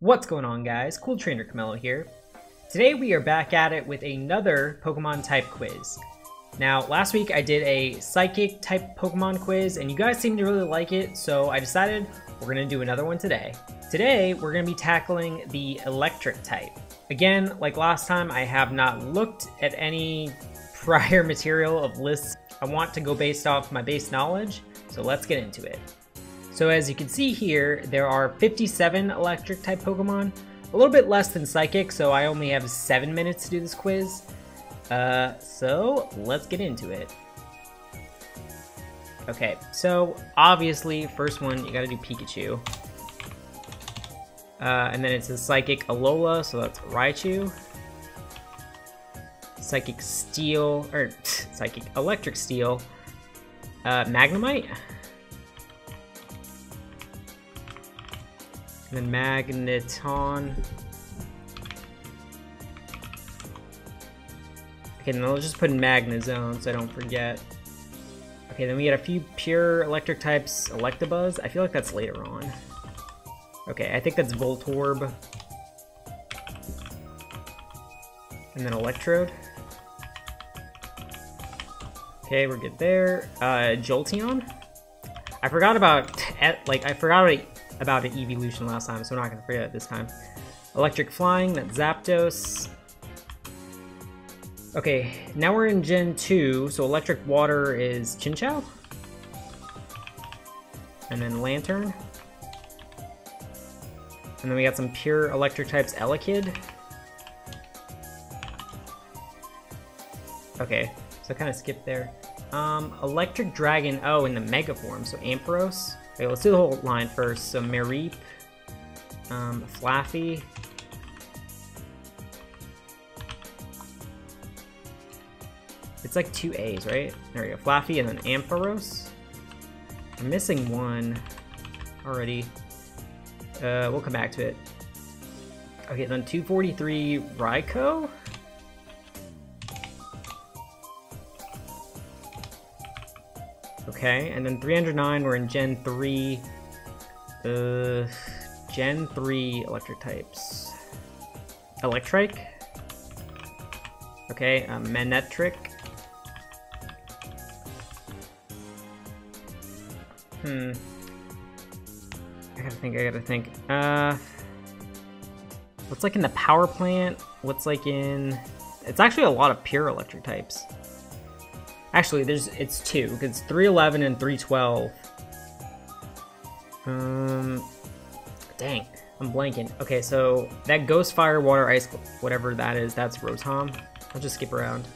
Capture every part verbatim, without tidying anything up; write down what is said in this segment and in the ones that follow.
What's going on, guys? Cool Trainer Camilo here. Today we are back at it with another Pokemon type quiz. Now last week I did a Psychic type Pokemon quiz and you guys seemed to really like it, so I decided we're going to do another one today. Today we're going to be tackling the Electric type. Again, like last time, I have not looked at any prior material of lists. I want to go based off my base knowledge, so let's get into it. So as you can see here, there are fifty-seven electric type Pokemon, a little bit less than psychic, so I only have seven minutes to do this quiz. Uh, so let's get into it. Okay, so obviously first one, you gotta do Pikachu. Uh, and then it's a Psychic Alola, so that's Raichu. Psychic Steel, or pff, Psychic Electric Steel, uh, Magnemite. And then Magneton. Okay, then I'll just put in Magnezone so I don't forget. Okay, then we get a few pure electric types. Electabuzz, I feel like that's later on. Okay, I think that's Voltorb. And then Electrode. Okay, we're good there. Uh, Jolteon. I forgot about, like, I forgot about about an evolution last time, so I'm not going to forget it this time. Electric Flying, that's Zapdos. Okay, now we're in Gen two, so Electric Water is Chinchou. And then Lantern. And then we got some pure electric types, Elekid. Okay, so I kind of skipped there. Um, Electric Dragon, oh, in the Mega form, so Ampharos. Okay, let's do the whole line first. So Mareep, um, Flaaffy, it's like two A's, right? There we go. Flaaffy and then Ampharos. I'm missing one already. Uh, we'll come back to it. Okay, then two forty-three Raikou. Okay, and then three hundred nine, we're in Gen three. Uh, Gen three electric types. Electrike. Okay, um, Manetric. Hmm. I gotta think, I gotta think. Uh, what's like in the power plant? What's like in... It's actually a lot of pure electric types. Actually, there's it's two, because three eleven and three twelve. Um, dang, I'm blanking. Okay, so that Ghost, Fire, Water, Ice, whatever that is, that's Rotom. I'll just skip around.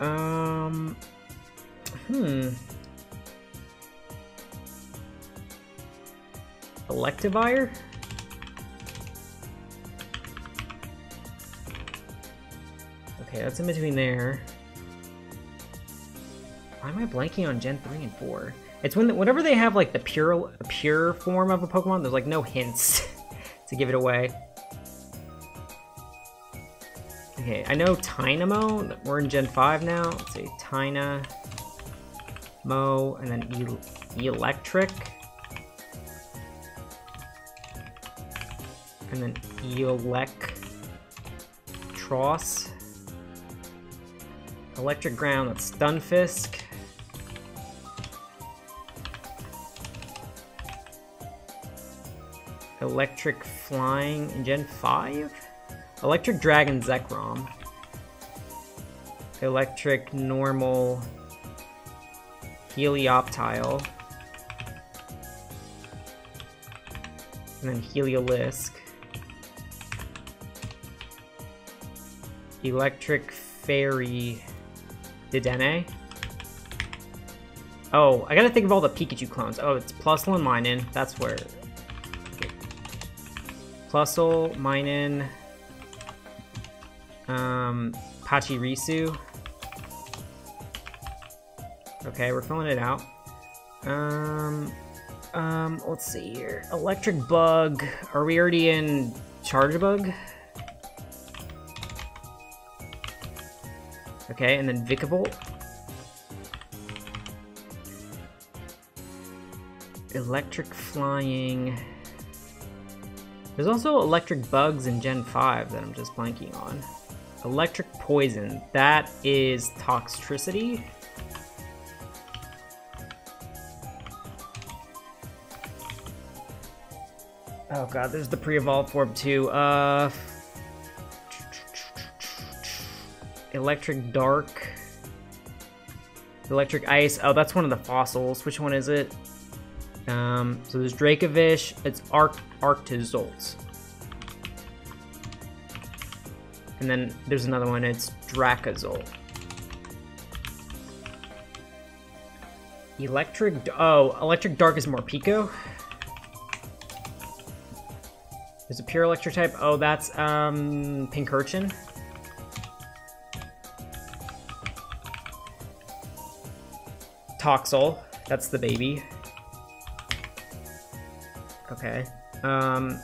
Um, hmm. Electivire? Okay, that's in between there. Why am I blanking on Gen three and four? It's when the, whenever they have like the pure pure form of a Pokemon, there's like no hints to give it away. Okay, I know Tynamo. We're in Gen five now. Let's see, Tynamo, and then e Electric. And then Electross. Electric Ground, that's Stunfisk. Electric Flying in Gen five? Electric Dragon, Zekrom. Electric Normal, Helioptile. And then Heliolisk. Electric Fairy, Dedenne. Oh, I gotta think of all the Pikachu clones. Oh, it's Plusle and Minun. That's where... Okay. Plusle, Minun, um, Pachirisu. Okay, we're filling it out. Um, um, let's see here. Electric Bug. Are we already in Charge Bug? Okay, and then Vikavolt. Electric Flying. There's also electric bugs in Gen five that I'm just blanking on. Electric poison, that is toxicity. Oh god, there's the pre-evolved form too. Uh, electric dark, electric ice. Oh, that's one of the fossils. Which one is it? Um, so there's Dracovish. It's Arc Arctozolt. And then there's another one. It's Dracozolt. Electric. Oh, electric dark is Morpeko. There's a pure electric type. Oh, that's um, Pinkurchin. Toxel. That's the baby. Okay. Um,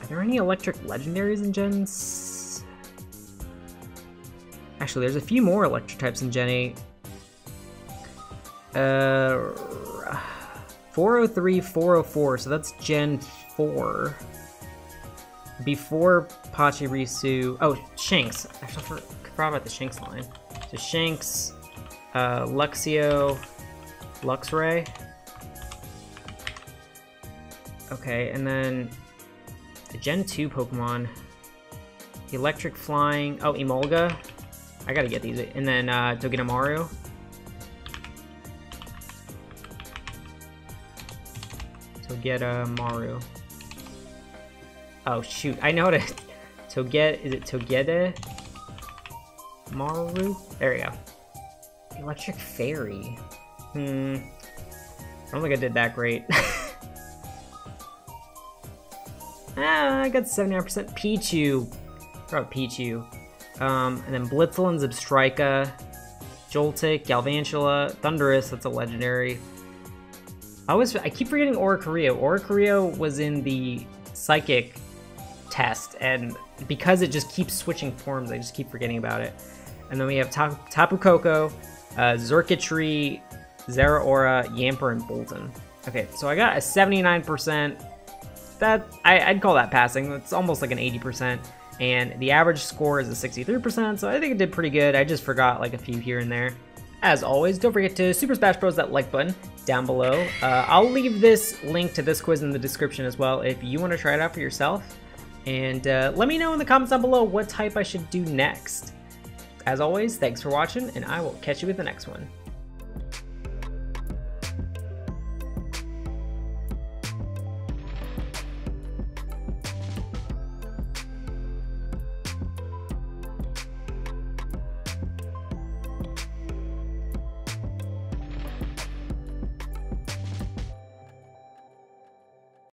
are there any electric legendaries in Gen six? Actually, there's a few more electric types in Gen eight. Uh, four oh three, four oh four, so that's Gen four. Before Pachirisu. Oh, Shinx. Actually, I forgot about the Shinx line. So Shinx, uh, Luxio, Luxray. Okay, and then the Gen two Pokemon, Electric Flying, oh, Emolga. I gotta get these. And then uh, Togedemaru. Togedemaru. Oh, shoot, I know how to, Toged, is it Togedemaru? There we go. Electric Fairy. Hmm, I don't think I did that great. Ah, I got seventy-nine percent. Pichu. Probably Pichu. Um, and then Blitzland, Zebstrika, Joltik, Galvantula, Thundurus, that's a legendary. I always I keep forgetting Oricorio. Oricorio was in the psychic test, and because it just keeps switching forms, I just keep forgetting about it. And then we have Ta Tapu Koko, uh, Zerkitree, Zeraora, Yamper, and Bolton. Okay, so I got a seventy-nine percent. That I, I'd call that passing. It's almost like an eighty percent, and the average score is a sixty-three percent, so I think it did pretty good. I just forgot like a few here and there. As always, don't forget to Super Smash Bros. That like button down below. Uh, I'll leave this link to this quiz in the description as well if you want to try it out for yourself. And uh, let me know in the comments down below what type I should do next. As always, thanks for watching, and I will catch you with the next one.